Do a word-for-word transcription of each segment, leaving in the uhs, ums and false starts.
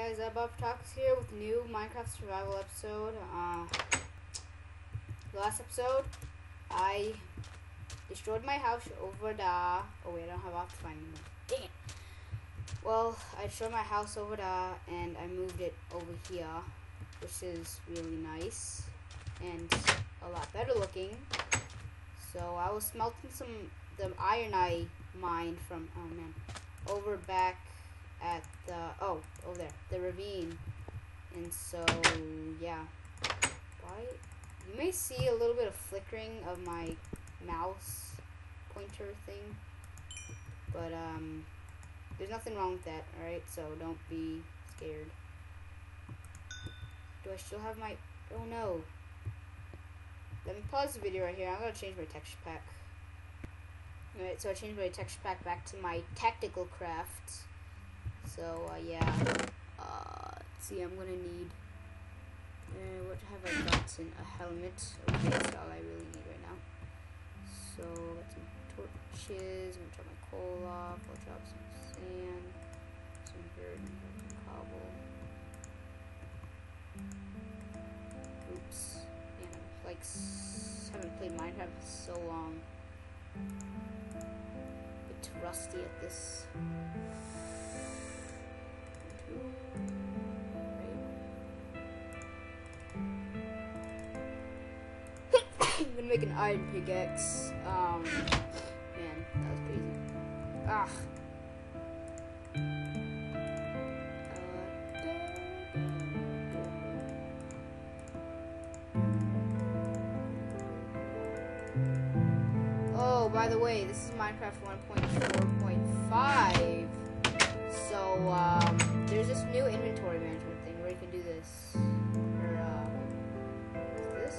guys, uh, Bob Talks here with new Minecraft survival episode. Uh, last episode, I destroyed my house over the... Oh wait, I don't have Optifine anymore. Dang it! Well, I destroyed my house over there, and I moved it over here, which is really nice, and a lot better looking. So I was smelting some the iron I mined from, oh man, over back at the, oh, over there, the ravine. And so, yeah. Why? You may see a little bit of flickering of my mouse pointer thing, but um, there's nothing wrong with that, alright? So don't be scared. Do I still have my, oh no. Let me pause the video right here. I'm gonna change my texture pack. Alright, so I changed my texture pack back to my Tactical Craft. So, uh, yeah. Uh, let's see, I'm gonna need... Uh, what have I gotten? A helmet. Okay, that's all I really need right now. So, got some torches. I'm gonna drop my coal off. I'll drop some sand. Some dirt. Some cobble. Oops. Man, I like, s haven't played Minecraft for so long. Bit rusty at this. I'm gonna make an iron pickaxe. Um, man, that was crazy. Ah. Oh, by the way, this is Minecraft one point four point five. So, um, there's this new inventory management thing where you can do this. Or, uh, is this?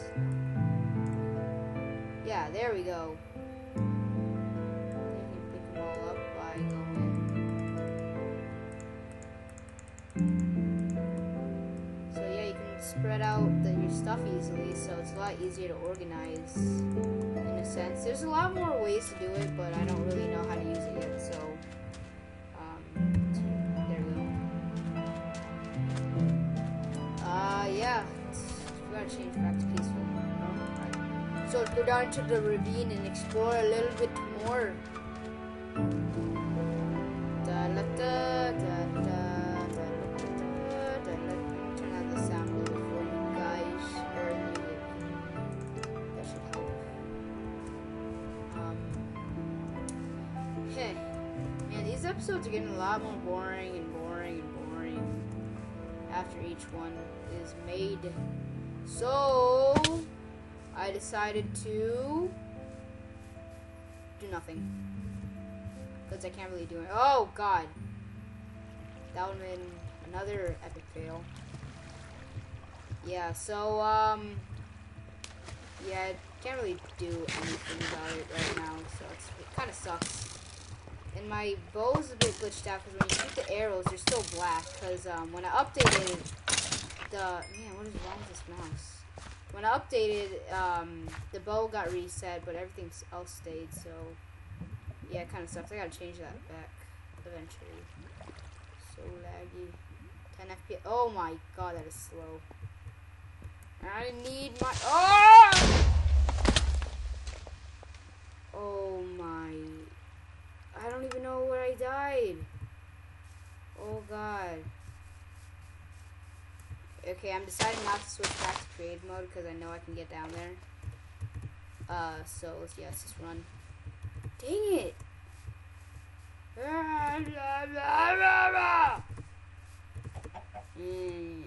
Yeah, there we go. You can pick them all up by going. So, yeah, you can spread out the, your stuff easily, so it's a lot easier to organize in a sense. There's a lot more ways to do it, but I don't really know how to use it yet, so. Change back to peaceful. Right. So go down to the ravine and explore a little bit more. Turn out the sound a little bit for you guys. Or you, that should help. Um. Hey, man, these episodes are getting a lot more boring and boring and boring after each one is made. So, I decided to do nothing, because I can't really do it. Oh, God. That would have been another epic fail. Yeah, so, um, yeah, I can't really do anything about it right now, so it's, it kind of sucks. And my bow's a bit glitched out, because when you shoot the arrows, they're still black, because um, when I updated it, The, man, what is wrong with this mouse? When I updated, um, the bow got reset, but everything else stayed, so, yeah, it kind of sucks. I gotta change that back eventually. So laggy. ten F P S. Oh my god, that is slow. I need my. Oh! Oh my. I don't even know where I died. Oh god. Okay, I'm deciding not to switch back to creative mode because I know I can get down there. Uh, so yeah, let's just run. Dang it! Mm.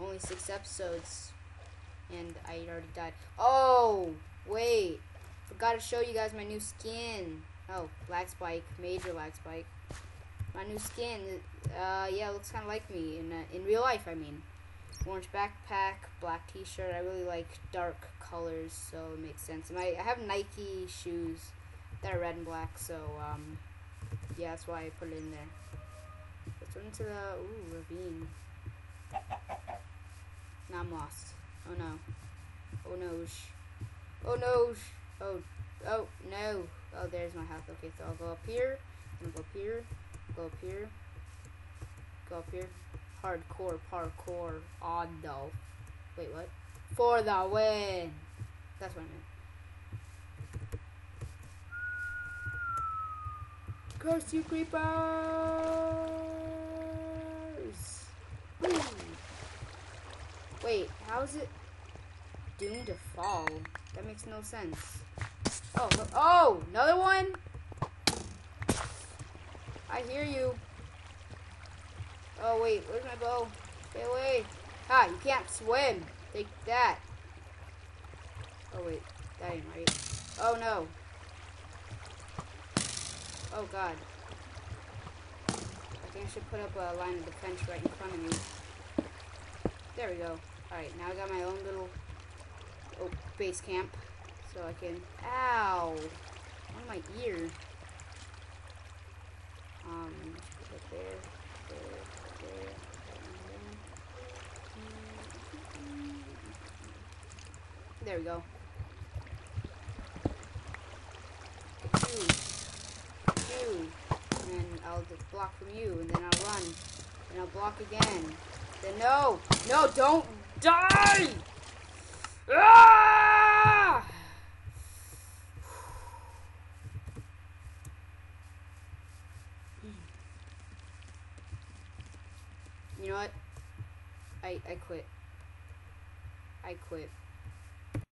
Only six episodes, and I already died. Oh wait, forgot to show you guys my new skin. Oh, lag spike, major lag spike. My new skin, uh, yeah, looks kind of like me, in, uh, in real life, I mean. Orange backpack, black t-shirt, I really like dark colors, so it makes sense. And I, I have Nike shoes that are red and black, so, um, yeah, that's why I put it in there. Let's run into the, ooh, ravine. Now I'm lost. Oh, no. Oh, no. Oh, no. Oh, oh, no. Oh, there's my house. Okay, so I'll go up here, and I'll go up here. Go up here. Go up here. Hardcore parkour on the. Wait, what? For the win. That's what I meant. Curse you, creepers! Woo. Wait, how is it doomed to fall? That makes no sense. Oh, oh, another one! I hear you. Oh wait, where's my bow? Stay away. Ah, you can't swim. Take that. Oh wait, that ain't right. Oh no. Oh god. I think I should put up a line of defense right in front of me. There we go. Alright, now I got my own little oh, base camp. So I can... Ow! On my ear. Um, put it there. There, there, there. There we go. Two, two, and then I'll just block from you, and then I'll run, and I'll block again. Then no, no, don't die! Ah! You know what? I, I quit. I quit.